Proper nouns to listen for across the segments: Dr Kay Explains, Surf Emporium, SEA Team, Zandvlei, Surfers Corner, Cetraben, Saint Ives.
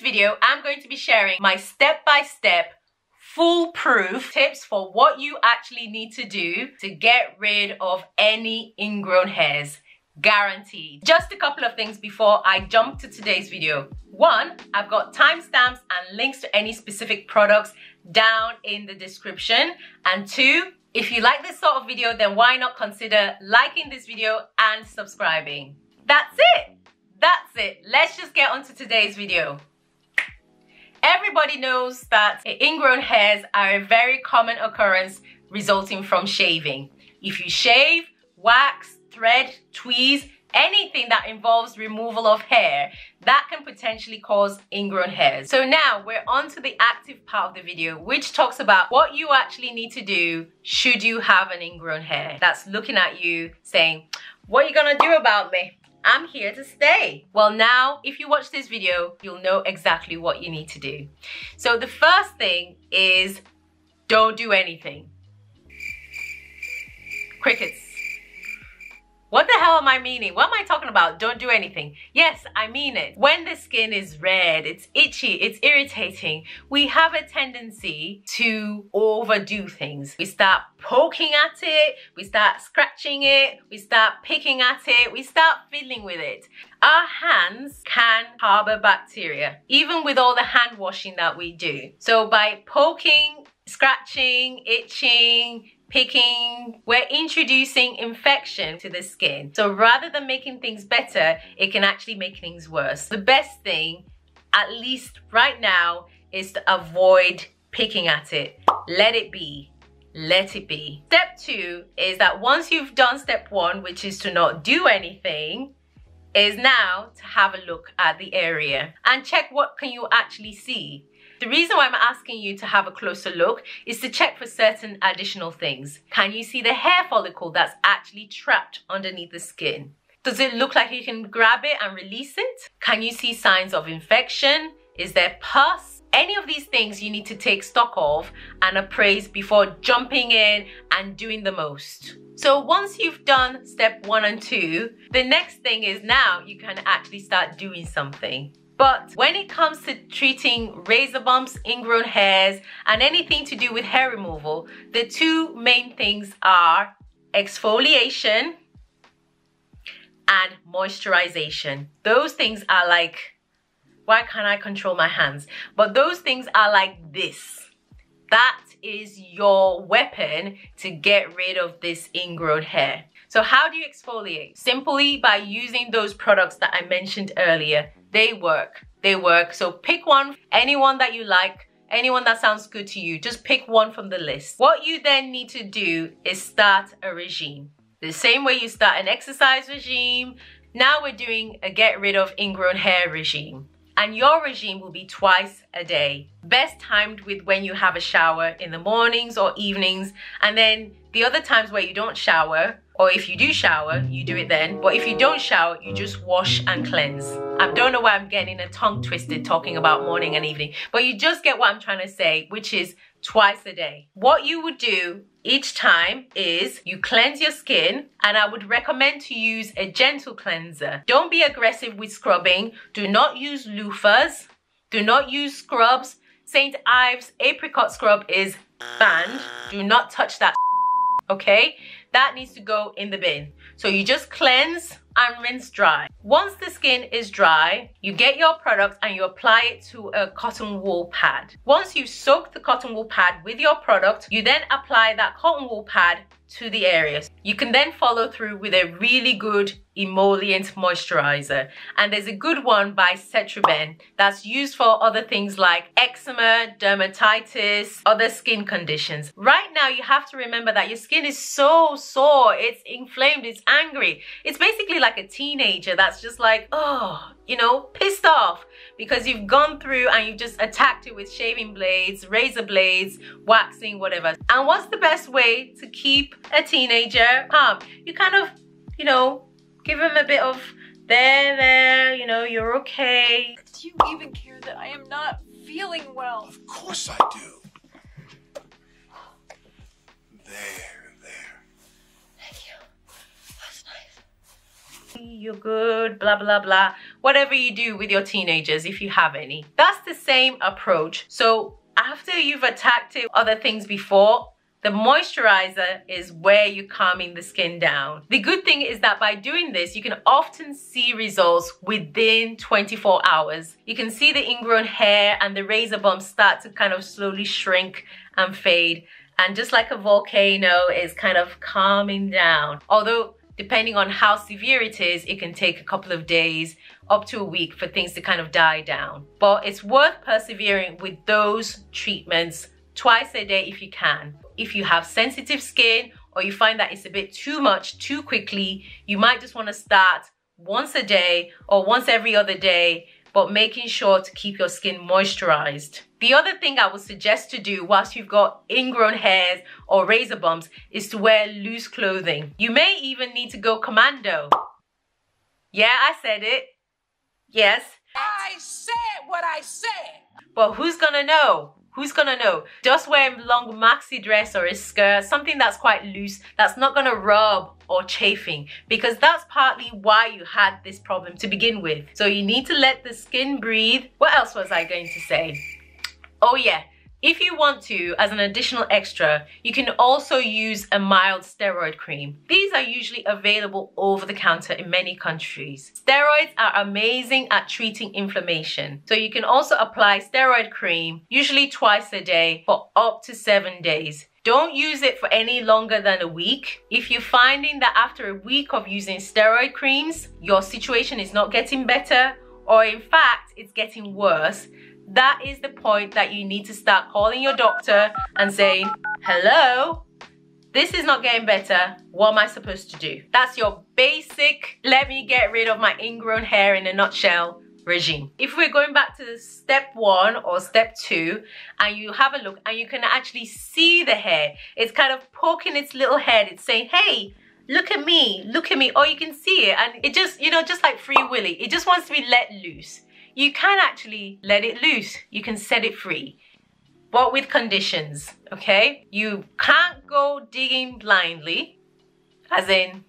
this video, I'm going to be sharing my step-by-step foolproof tips for what you actually need to do to get rid of any ingrown hairs. Guaranteed. Just a couple of things before I jump to today's video. One, I've got timestamps and links to any specific products down in the description. And two, if you like this sort of video, then why not consider liking this video and subscribing. That's it. That's it. Let's just get on to today's video. Everybody knows that ingrown hairs are a very common occurrence resulting from shaving. If you shave, wax, thread, tweeze, anything that involves removal of hair, that can potentially cause ingrown hairs. So now we're on to the active part of the video, which talks about what you actually need to do should you have an ingrown hair that's looking at you saying, "What are you gonna do about me? I'm here to stay." Well, now, if you watch this video, you'll know exactly what you need to do. So the first thing is, don't do anything. Crickets. What the hell am I meaning? What am I talking about? Don't do anything. Yes, I mean it. When the skin is red, it's itchy, it's irritating, we have a tendency to overdo things. We start poking at it, we start scratching it, we start picking at it, we start fiddling with it. Our hands can harbor bacteria, even with all the hand washing that we do. So by poking, scratching, itching, picking, we're introducing infection to the skin. So rather than making things better, it can actually make things worse. The best thing, at least right now, is to avoid picking at it. Let it be. Let it be. Step two is that once you've done step one, which is to not do anything, is now to have a look at the area and check what can you actually see. The reason why I'm asking you to have a closer look is to check for certain additional things. Can you see the hair follicle that's actually trapped underneath the skin? Does it look like you can grab it and release it? Can you see signs of infection? Is there pus? Any of these things you need to take stock of and appraise before jumping in and doing the most. So once you've done step one and two, the next thing is now you can actually start doing something. But when it comes to treating razor bumps, ingrown hairs, and anything to do with hair removal, the two main things are exfoliation and moisturization. Those things are like, why can't I control my hands? But those things are like this. That is your weapon to get rid of this ingrown hair. So how do you exfoliate? Simply by using those products that I mentioned earlier. They work, they work. So pick one, anyone that you like, anyone that sounds good to you, just pick one from the list. What you then need to do is start a regime. The same way you start an exercise regime, now we're doing a get rid of ingrown hair regime. And your regime will be twice a day, best timed with when you have a shower in the mornings or evenings, and then the other times where you don't shower, or if you do shower, you do it then. But if you don't shower, you just wash and cleanse. I don't know why I'm getting a tongue twisted talking about morning and evening, but you just get what I'm trying to say, which is twice a day. What you would do each time is you cleanse your skin, and I would recommend to use a gentle cleanser. Don't be aggressive with scrubbing. Do not use loofahs. Do not use scrubs. Saint Ives apricot scrub is banned. Do not touch that. Okay, that needs to go in the bin. So you just cleanse and rinse dry. Once the skin is dry, you get your product and you apply it to a cotton wool pad. Once you've soaked the cotton wool pad with your product, you then apply that cotton wool pad to the areas. You can then follow through with a really good emollient moisturizer. And there's a good one by Cetraben that's used for other things like eczema, dermatitis, other skin conditions. Right now, you have to remember that your skin is so sore, it's inflamed, it's angry. It's basically like a teenager that's just like, oh, you know, pissed off because you've gone through and you've just attacked it with shaving blades, razor blades, waxing, whatever. And what's the best way to keep a teenager calm? You kind of, you know, give him a bit of there, you know, you're okay. Do you even care that I am not feeling well? Of course I do. There. Thank you. That's nice. You're good, blah, blah, blah. whatever you do with your teenagers, if you have any. That's the same approach. So after you've attacked it, other things before, the moisturizer is where you're calming the skin down. The good thing is that by doing this, you can often see results within 24 hours. You can see the ingrown hair and the razor bumps start to kind of slowly shrink and fade. And just like a volcano, it's kind of calming down. Although, depending on how severe it is, it can take a couple of days, up to a week for things to kind of die down. But it's worth persevering with those treatments twice a day if you can. If you have sensitive skin or you find that it's a bit too much too quickly, you might just want to start once a day or once every other day, but making sure to keep your skin moisturized. The other thing I would suggest to do whilst you've got ingrown hairs or razor bumps is to wear loose clothing. You may even need to go commando. Yeah, I said it. Yes. I said what I said. But who's gonna know? Who's gonna know? Just wear a long maxi dress or a skirt, something that's quite loose, that's not gonna rub or chafing, because that's partly why you had this problem to begin with. So you need to let the skin breathe. What else was I going to say? Oh yeah, if you want to, as an additional extra, you can also use a mild steroid cream. These are usually available over the counter in many countries. Steroids are amazing at treating inflammation. So you can also apply steroid cream, usually twice a day for up to 7 days. Don't use it for any longer than a week. If you're finding that after a week of using steroid creams, your situation is not getting better, or in fact, it's getting worse, that is the point that you need to start calling your doctor and saying, hello, this is not getting better. What am I supposed to do? That's your basic, let me get rid of my ingrown hair in a nutshell regime. If we're going back to step one or step two, and you have a look and you can actually see the hair, it's kind of poking its little head. It's saying, hey, look at me, look at me. Or you can see it and it just, you know, just like Free Willy, it just wants to be let loose. You can actually let it loose. You can set it free, but with conditions, okay? You can't go digging blindly, as in,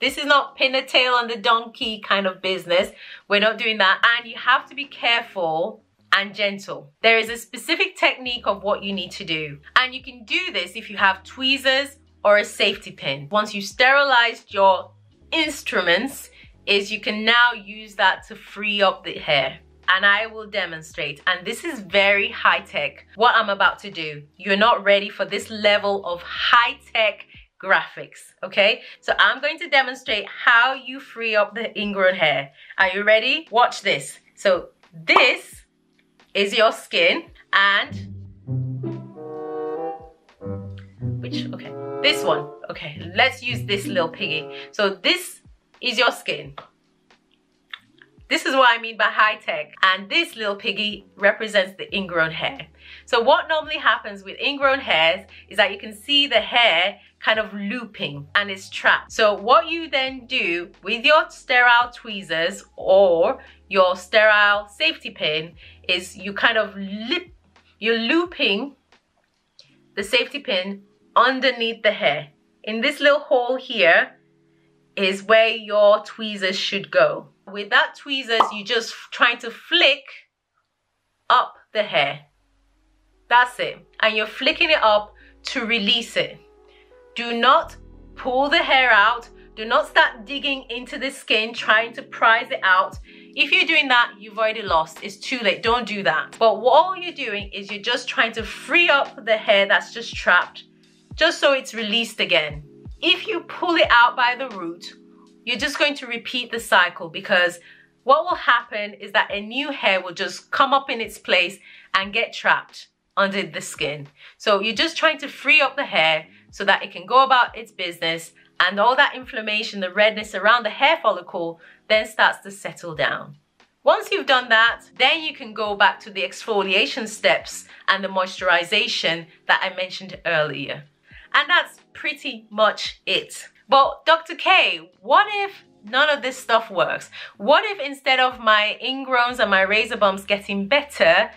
this is not pin a tail on the donkey kind of business. We're not doing that. And you have to be careful and gentle. There is a specific technique of what you need to do. And you can do this if you have tweezers or a safety pin. Once you've sterilized your instruments, you can now use that to free up the hair. And I will demonstrate. And this is very high tech, what I'm about to do. You're not ready for this level of high tech graphics, okay? So I'm going to demonstrate how you free up the ingrown hair. Are you ready? Watch this. So this is your skin and which, okay, this one. Okay, let's use this little piggy. So this is your skin. This is what I mean by high tech. And this little piggy represents the ingrown hair. So what normally happens with ingrown hairs is that you can see the hair kind of looping and it's trapped. So what you then do with your sterile tweezers or your sterile safety pin is you kind of you're looping the safety pin underneath the hair. In this little hole here is where your tweezers should go. With that tweezers, you're just trying to flick up the hair. That's it. And you're flicking it up to release it. Do not pull the hair out. Do not start digging into the skin, trying to prise it out. If you're doing that, you've already lost. It's too late. Don't do that. But what all you're doing is you're just trying to free up the hair that's just trapped, just so it's released again. If you pull it out by the root, you're just going to repeat the cycle, because what will happen is that a new hair will just come up in its place and get trapped under the skin. So you're just trying to free up the hair so that it can go about its business, and all that inflammation, the redness around the hair follicle, then starts to settle down. Once you've done that, then you can go back to the exfoliation steps and the moisturization that I mentioned earlier. And that's pretty much it. But Dr. K, what if none of this stuff works? What if instead of my ingrowns and my razor bumps getting better,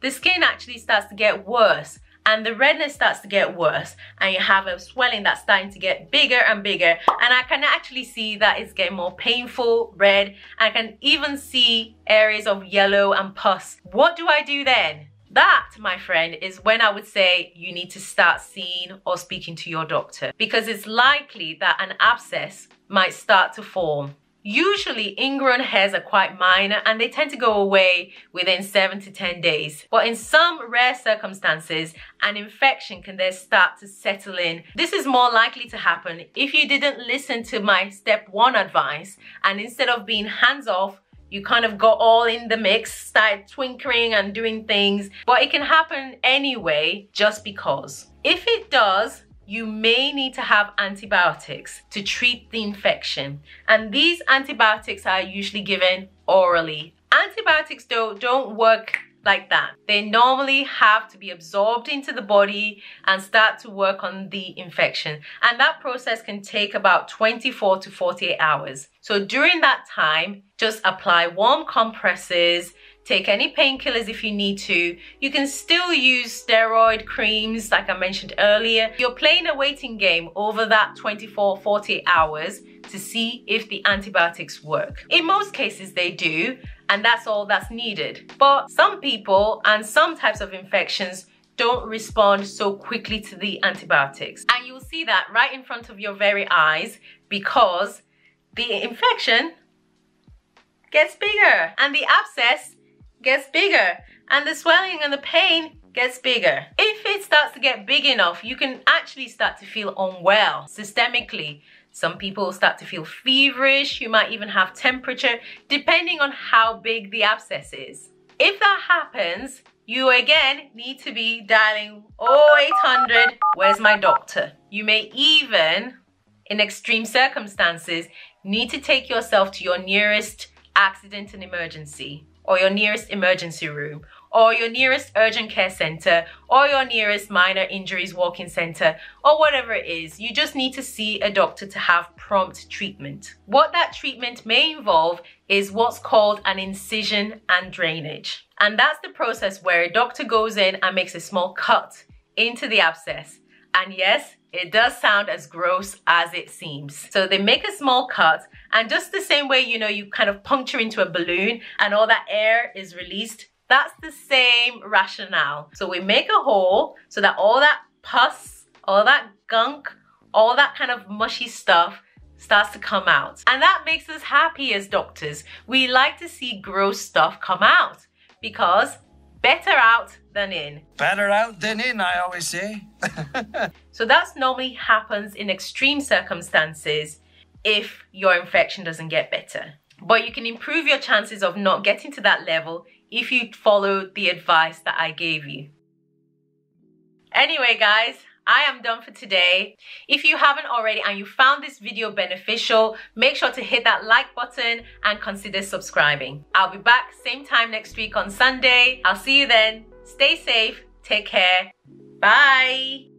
the skin actually starts to get worse and the redness starts to get worse, and you have a swelling that's starting to get bigger and bigger, and I can actually see that it's getting more painful, red, and I can even see areas of yellow and pus. What do I do then? That, my friend, is when I would say you need to start seeing or speaking to your doctor, because it's likely that an abscess might start to form. Usually ingrown hairs are quite minor and they tend to go away within 7 to 10 days. But in some rare circumstances, an infection can then start to settle in. This is more likely to happen if you didn't listen to my step one advice, and instead of being hands-off, you kind of got all in the mix, started twinkering and doing things. But it can happen anyway, just because. If it does, you may need to have antibiotics to treat the infection, and these antibiotics are usually given orally. Antibiotics though don't work like that. They normally have to be absorbed into the body and start to work on the infection, and that process can take about 24 to 48 hours. So during that time, just apply warm compresses, take any painkillers if you need to. You can still use steroid creams like I mentioned earlier. You're playing a waiting game over that 24, 48 hours to see if the antibiotics work. In most cases they do, and that's all that's needed. But some people and some types of infections don't respond so quickly to the antibiotics. And you'll see that right in front of your very eyes, because the infection gets bigger and the abscess gets bigger and the swelling and the pain gets bigger. If it starts to get big enough, you can actually start to feel unwell systemically. Some people start to feel feverish. You might even have temperature, depending on how big the abscess is. If that happens, you again need to be dialing 0800, where's my doctor? You may even, in extreme circumstances, need to take yourself to your nearest accident and emergency, or your nearest emergency room, or your nearest urgent care center, or your nearest minor injuries walking center, or whatever it is. You just need to see a doctor to have prompt treatment. What that treatment may involve is what's called an incision and drainage. And that's the process where a doctor goes in and makes a small cut into the abscess. And yes, it does sound as gross as it seems. So they make a small cut, and just the same way, you know, you kind of puncture into a balloon and all that air is released, that's the same rationale. So we make a hole so that all that pus, all that gunk, all that kind of mushy stuff starts to come out. And that makes us happy as doctors. We like to see gross stuff come out, because better out than in. Better out than in, I always say. So that's normally happens in extreme circumstances if your infection doesn't get better. But you can improve your chances of not getting to that level if you follow the advice that I gave you. Anyway, guys, I am done for today. If you haven't already and you found this video beneficial, make sure to hit that like button and consider subscribing. I'll be back same time next week on Sunday. I'll see you then. Stay safe. Take care. Bye.